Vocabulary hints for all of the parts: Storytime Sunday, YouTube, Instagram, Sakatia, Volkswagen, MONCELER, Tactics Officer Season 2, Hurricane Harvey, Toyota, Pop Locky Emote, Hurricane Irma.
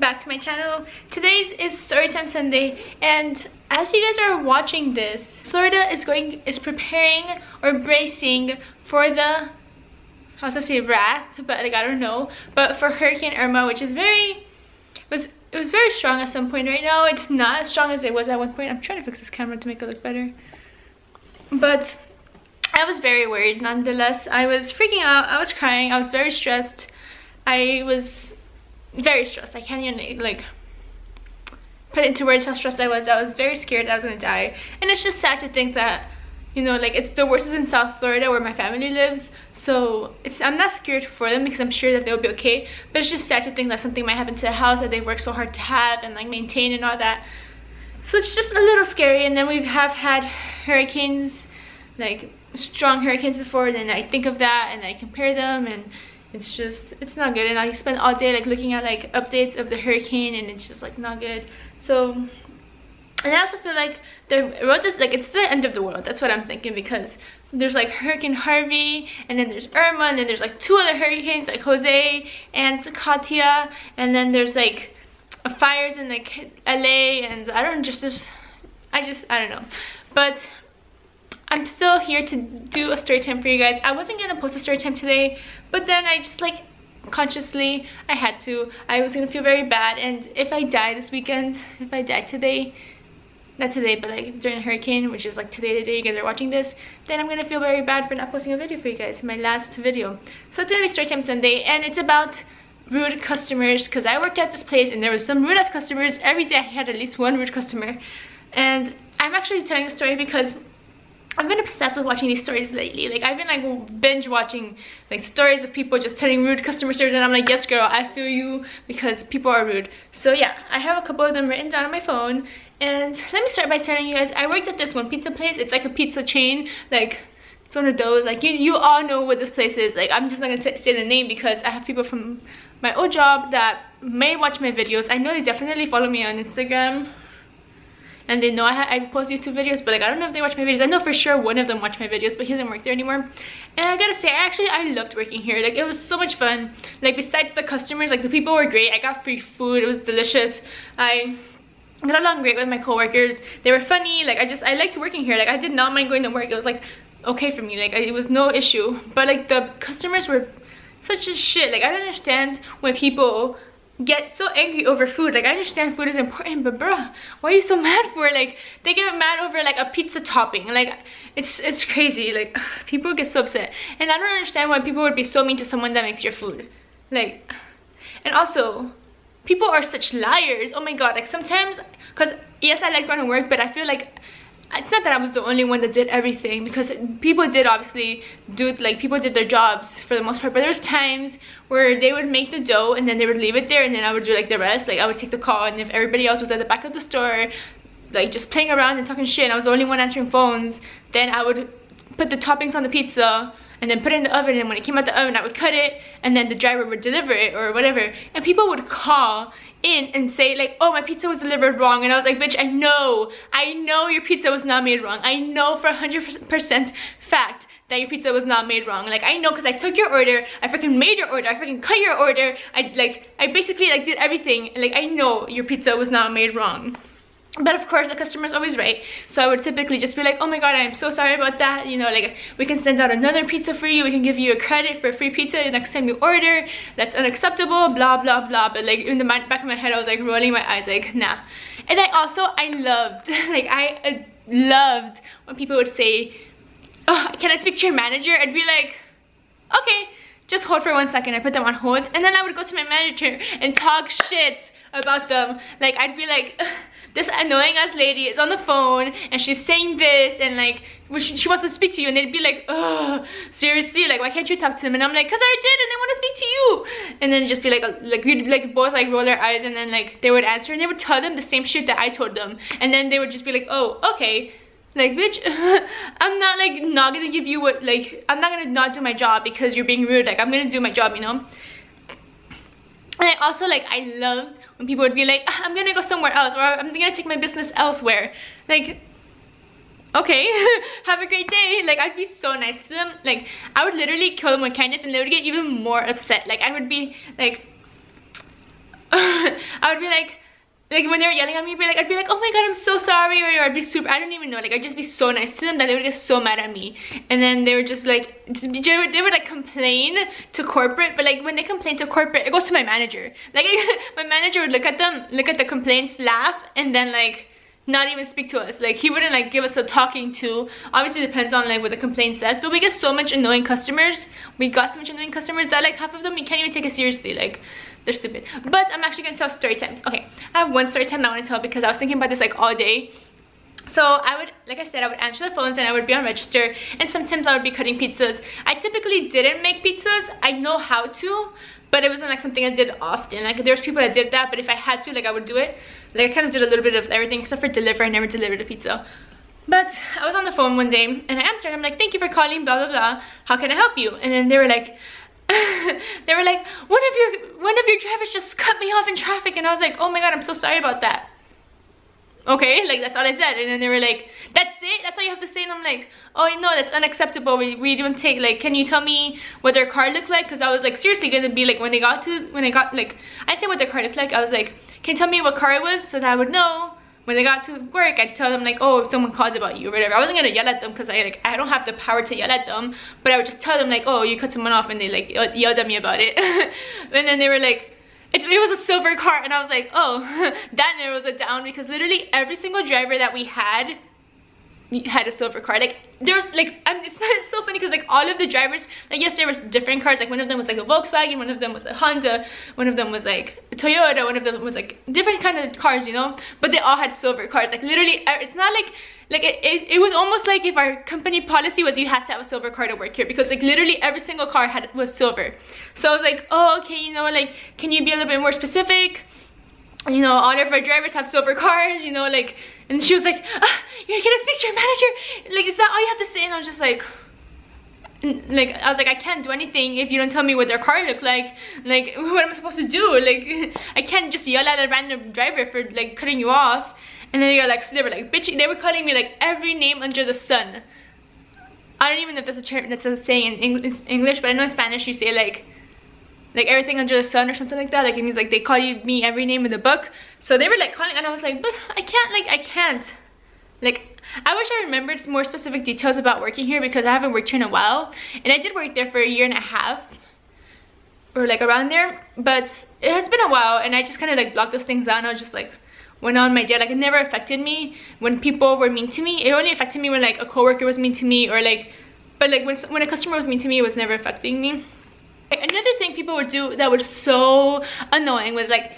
welcome back to my channel. Today's is Storytime Sunday, and as you guys are watching this, Florida is preparing or bracing for the, I was gonna say wrath, but like I don't know, but for Hurricane Irma, which is it was very strong at some point. Right now it's not as strong as it was at one point. I'm trying to fix this camera to make it look better, but I was very worried nonetheless. I was freaking out, I was crying, I was very stressed. I was very stressed. I can't even like put into words how stressed I was. I was very scared that I was gonna die. And it's just sad to think that, you know, like it's the worst is in South Florida where my family lives. So I'm not scared for them because I'm sure that they'll be okay. But it's just sad to think that something might happen to the house that they worked so hard to have and like maintain and all that. So it's just a little scary. And then we have had hurricanes, like strong hurricanes before, and then I think of that and I compare them, and it's just, it's not good. And I spent all day like looking at like updates of the hurricane, and it's just like not good. So, and I also feel like the road is like, it's the end of the world. That's what I'm thinking, because there's like Hurricane Harvey, and then there's Irma, and then there's like two other hurricanes like Jose and Sakatia, and then there's like fires in like LA, and I don't I don't know. But I'm still here to do a story time for you guys. I wasn't gonna post a story time today, but then I just like consciously I had to. I was gonna feel very bad, and if I die this weekend, if I die today, not today, but like during a hurricane, which is like today, the day you guys are watching this, then I'm gonna feel very bad for not posting a video for you guys, my last video. So it's gonna be Storytime Sunday, and it's about rude customers, because I worked at this place and there was some rude ass customers. Every day I had at least one rude customer, and I'm actually telling the story because I've been obsessed with watching these stories lately. Like I've been like binge watching like stories of people just telling rude customer service, and I'm like, yes girl, I feel you, because people are rude. So yeah, I have a couple of them written down on my phone, and let me start by telling you guys, I worked at this one pizza place. It's like a pizza chain, like it's one of those, like you all know what this place is. Like I'm just not gonna say the name, because I have people from my old job that may watch my videos. I know they definitely follow me on Instagram, and they know I post YouTube videos, but like I don't know if they watch my videos. I know for sure one of them watched my videos, but he doesn't work there anymore. And I gotta say, I loved working here. Like it was so much fun. Like besides the customers, like the people were great. I got free food, it was delicious. I got along great with my coworkers. They were funny. Like I liked working here. Like I did not mind going to work. It was like okay for me. Like it was no issue. But like the customers were such a shit. Like I don't understand when people get so angry over food. Like I understand food is important, but bruh, why are you so mad for? Like they get mad over like a pizza topping. Like it's crazy. Like people get so upset, and I don't understand why people would be so mean to someone that makes your food. Like, and also people are such liars. Oh my god. Like sometimes, because yes, I like going to work, but I feel like it's not that I was the only one that did everything, because people did obviously do it. Like people did their jobs for the most part, but there's times where they would make the dough and then they would leave it there, and then I would do like the rest. Like I would take the call, and if everybody else was at the back of the store like just playing around and talking shit, and I was the only one answering phones, then I would put the toppings on the pizza and then put it in the oven, and when it came out the oven I would cut it, and then the driver would deliver it or whatever. And people would call in and say like, oh, my pizza was delivered wrong, and I was like, bitch, I know your pizza was not made wrong. I know for 100% fact that your pizza was not made wrong. Like I know, because I took your order, I freaking made your order, I freaking cut your order, I basically like did everything. Like I know your pizza was not made wrong. But of course the customer is always right, so I would typically just be like, oh my god, I'm so sorry about that, you know, like we can send out another pizza for you, we can give you a credit for a free pizza the next time you order, that's unacceptable, blah blah blah. But like in the back of my head I was like rolling my eyes like nah. And I loved like I loved when people would say, oh, can I speak to your manager? I'd be like, okay, just hold for 1 second. I put them on hold, and then I would go to my manager and talk shit about them. Like I'd be like, this annoying ass lady is on the phone and she's saying this, and like she wants to speak to you, and they'd be like, oh seriously, like why can't you talk to them? And I'm like, because I did and I want to speak to you. And then just be like we'd like both like roll our eyes, and then like they would answer and they would tell them the same shit that I told them, and then they would just be like, oh okay. Like bitch, I'm not like not gonna give you what, like I'm not gonna not do my job because you're being rude. Like I'm gonna do my job, you know. And I also like, I loved when people would be like, I'm gonna go somewhere else, or I'm gonna take my business elsewhere. Like, okay, have a great day. Like I'd be so nice to them. Like I would literally kill them with kindness, and they would get even more upset. Like I would be like, I would be like when they were yelling at me, I'd be like, oh my god, I'm so sorry, or I'd be super, I don't even know, like I'd just be so nice to them that they would get so mad at me. And then they were just like, they would like complain to corporate, but like when they complain to corporate, it goes to my manager. Like my manager would look at them, look at the complaints, laugh, and then like not even speak to us. Like he wouldn't like give us a talking to. Obviously it depends on like what the complaint says, but we get so much annoying customers. We got so much annoying customers that like half of them we can't even take it seriously. Like they're stupid. But I'm actually gonna tell story times. Okay, I have one story time I want to tell because I was thinking about this like all day. So I would, like I said, I would answer the phones and I would be on register, and sometimes I would be cutting pizzas. I typically didn't make pizzas. I know how to, but it wasn't like something I did often. Like there's people that did that, but if I had to, like I would do it. Like I kind of did a little bit of everything except for deliver. I never delivered a pizza. But I was on the phone one day and I answered. I'm like, thank you for calling, blah, blah, blah. How can I help you? And then they were like, one of your drivers just cut me off in traffic. And I was like, oh my God, I'm so sorry about that. Okay, like that's all I said. And then they were like, that's it? That's all you have to say? And I'm like, oh no, that's unacceptable. We don't take, like, can you tell me what their car looked like? Because I was like seriously gonna be like, when I got I said what their car looked like. I was like, can you tell me what car it was so that I would know when they got to work? I'd tell them like, oh, if someone calls about you or whatever. I wasn't gonna yell at them because I don't have the power to yell at them, but I would just tell them like, oh, you cut someone off, and they like yelled at me about it. And then they were like, it was a silver car. And I was like, oh, that narrows it down, because literally every single driver that we had a silver car. Like there's like, it's so funny because like all of the drivers, like yes, there was different cars. Like one of them was like a Volkswagen, one of them was a Honda, one of them was like a Toyota, one of them was like different kind of cars, you know, but they all had silver cars. Like literally, it's not like it was almost like if our company policy was you have to have a silver car to work here, because like literally every single car was silver. So I was like, oh, okay, you know, like, can you be a little bit more specific? You know, all of our drivers have silver cars, you know, like. And she was like, ah, you're gonna speak to your manager? Like, is that all you have to say? And I was just like, I can't do anything if you don't tell me what their car looked like. Like, what am I supposed to do? Like, I can't just yell at a random driver for like cutting you off. And then you're like, so they were like bitching. They were calling me like every name under the sun. I don't even know if that's a term, that's a saying in English, but I know in Spanish you say like everything under the sun or something like that. Like it means like they call you me every name in the book. So they were like calling, and I was like, but I can't. I wish I remembered more specific details about working here, because I haven't worked here in a while, and I did work there for a year and a half or like around there, but it has been a while, and I just kind of like blocked those things out. I was just like went on my day. Like it never affected me when people were mean to me. It only affected me when like a coworker was mean to me, or like, but like when a customer was mean to me, it was never affecting me. Another thing people would do that was so annoying was like,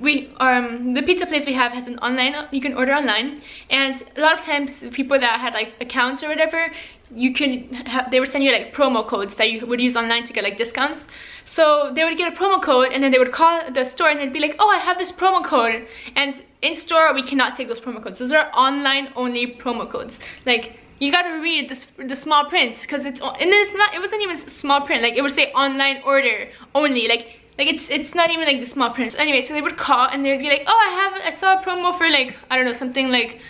the pizza place we have has an online, you can order online, and a lot of times people that had like accounts or whatever, they would send you like promo codes that you would use online to get like discounts. So they would get a promo code, and then they would call the store, and they'd be like, oh, I have this promo code. And in store we cannot take those promo codes. Those are online only promo codes. Like, you gotta read the small print, because it wasn't even small print. Like it would say online order only. Like it's not even like the small print. So anyway, so they would call and they'd be like, oh, I saw a promo for like, I don't know, something like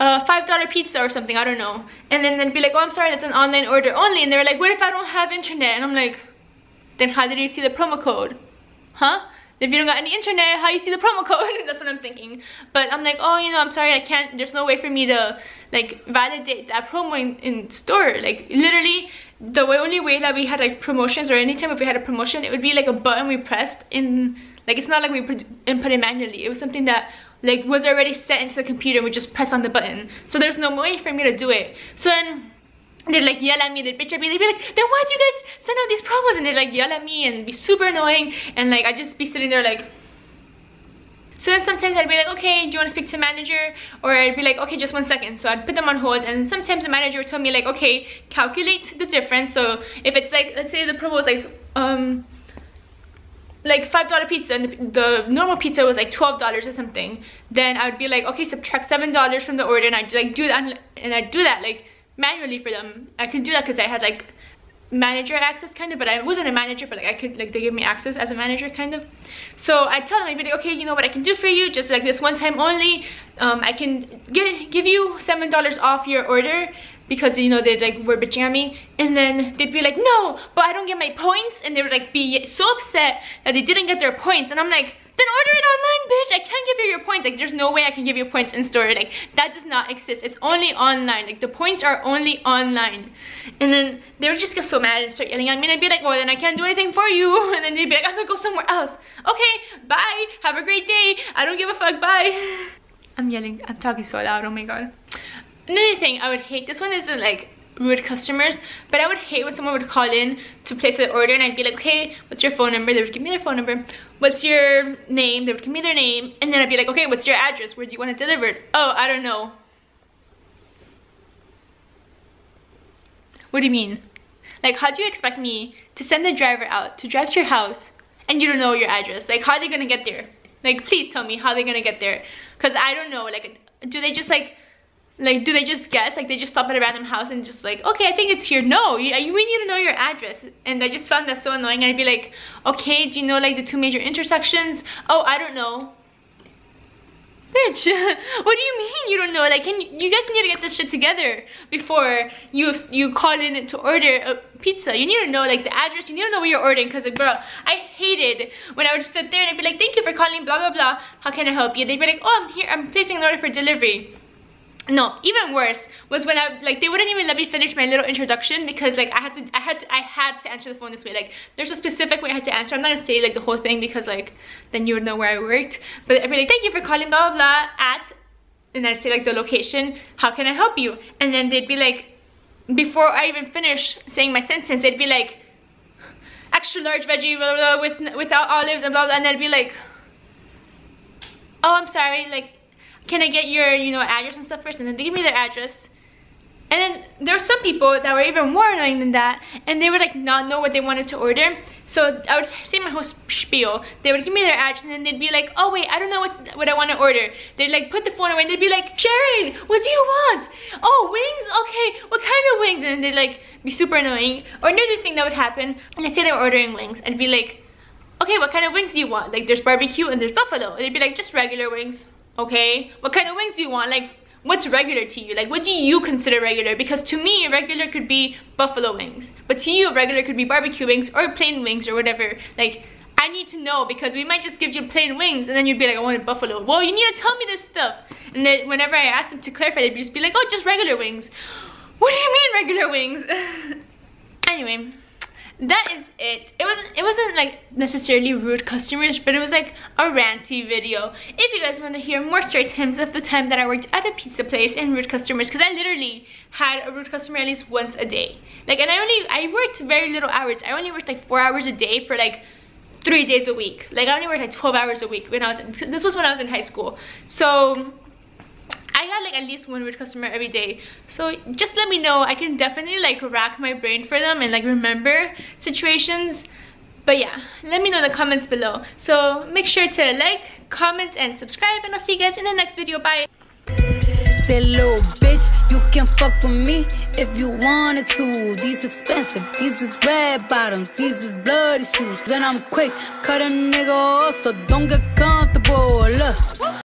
$5 pizza or something, I don't know. And then they'd be like, oh, I'm sorry, that's an online order only. And they were like, what if I don't have internet? And I'm like, then how did you see the promo code? Huh? If you don't got any internet, how you see the promo code? That's what I'm thinking. But I'm like, oh, you know, I'm sorry, I can't, there's no way for me to like validate that promo in store. Like literally the only way that we had like promotions, or anytime if we had a promotion, it would be like a button we pressed in, like it's not like we input it manually. It was something that like was already set into the computer, and we just press on the button. So there's no way for me to do it. So then they'd like yell at me, they'd bitch at me, they'd be like, then why do you guys send out these promos? And they'd like yell at me, and it'd be super annoying, and like I'd just be sitting there like. So then sometimes I'd be like, okay, do you want to speak to the manager? Or I'd be like, okay, just 1 second. So I'd put them on hold, and sometimes the manager would tell me like, okay, calculate the difference. So if it's like, let's say the promo was like $5 pizza, and the normal pizza was like $12 or something, then I would be like, okay, subtract $7 from the order, and I'd like do that, and I'd do that like manually for them. I could do that because I had like manager access kind of, but I wasn't a manager, but like I could, like they gave me access as a manager kind of. So I tell them, I'd be like, okay, you know what I can do for you, just like this one time only, I can give you $7 off your order, because you know they like were bitching at me. And then they'd be like, no, but I don't get my points. And they would like be so upset that they didn't get their points. And I'm like, then order it online, bitch. I can't give you your points. Like, there's no way I can give you points in store. Like, that does not exist. It's only online. Like, the points are only online. And then they would just get so mad and start yelling at me. And I'd be like, well, then I can't do anything for you. And then they'd be like, I'm gonna go somewhere else. Okay, bye. Have a great day. I don't give a fuck. Bye. I'm yelling. I'm talking so loud. Oh my god. Another thing I would hate. This one isn't like rude customers, but I would hate when someone would call in to place an order and I'd be like, okay, what's your phone number? They would give me their phone number. What's your name? They would give me their name. And then I'd be like, okay, what's your address? Where do you want it delivered? Oh, I don't know. What do you mean? Like, how do you expect me to send the driver out to drive to your house and you don't know your address? Like, how are they gonna get there? Like, please tell me how they're gonna get there, because I don't know. Like, do they just do they just guess? Like, they just stop at a random house and just like, okay, I think it's here. No, we need to know your address. And I just found that so annoying. I'd be like, okay, do you know like the two major intersections? Oh, I don't know. Bitch, what do you mean you don't know? Like, you guys need to get this shit together before you call in to order a pizza. You need to know like the address. You need to know what you're ordering, because like, girl, I hated when I would just sit there and I'd be like, thank you for calling, blah blah blah, how can I help you? They'd be like, oh, I'm here, I'm placing an order for delivery. No, even worse was when I, like, they wouldn't even let me finish my little introduction, because like I had to answer the phone this way. Like, there's a specific way I had to answer. I'm not gonna say like the whole thing, because like then you would know where I worked. But I'd be like, thank you for calling, blah blah blah, at, and I'd say like the location, how can I help you? And then they'd be like, before I even finish saying my sentence, they'd be like, extra large veggie, blah blah, blah, without olives and blah blah, and I'd be like, oh, I'm sorry, like, can I get your, you know, address and stuff first? And then they give me their address. And then there were some people that were even more annoying than that, and they would like not know what they wanted to order. So I would say my whole spiel. They would give me their address and then they'd be like, oh wait, I don't know what I want to order. They'd like put the phone away and they'd be like, Sharon, what do you want? Oh, wings? Okay, what kind of wings? And they'd like be super annoying. Or another thing that would happen, let's say they were ordering wings, and be like, okay, what kind of wings do you want? Like, there's barbecue and there's buffalo. And they'd be like, just regular wings. Okay, what kind of wings do you want? Like, what's regular to you? Like, what do you consider regular? Because to me, regular could be buffalo wings, but to you, regular could be barbecue wings or plain wings or whatever. Like, I need to know, because we might just give you plain wings and then you'd be like, I want buffalo. Well, you need to tell me this stuff. And then whenever I asked them to clarify, they'd just be like, oh, just regular wings. What do you mean regular wings? Anyway, that is it. It wasn't like necessarily rude customers, but it was like a ranty video. If you guys want to hear more story times of the time that I worked at a pizza place and rude customers, because I literally had a rude customer at least once a day. Like, and I worked very little hours. I only worked like 4 hours a day for like 3 days a week. Like, I only worked like 12 hours a week when I was this was when I was in high school. So I got like at least one rude customer every day. So just let me know. I can definitely like rack my brain for them and like remember situations. But yeah, let me know in the comments below. So make sure to like, comment, and subscribe, and I'll see you guys in the next video. Bye. That little bitch, you can fuck with me if you wanted to. These expensive, these is red bottoms, these is bloody shoes. Then I'm quick, cut a nigga off, so don't get comfortable. Look.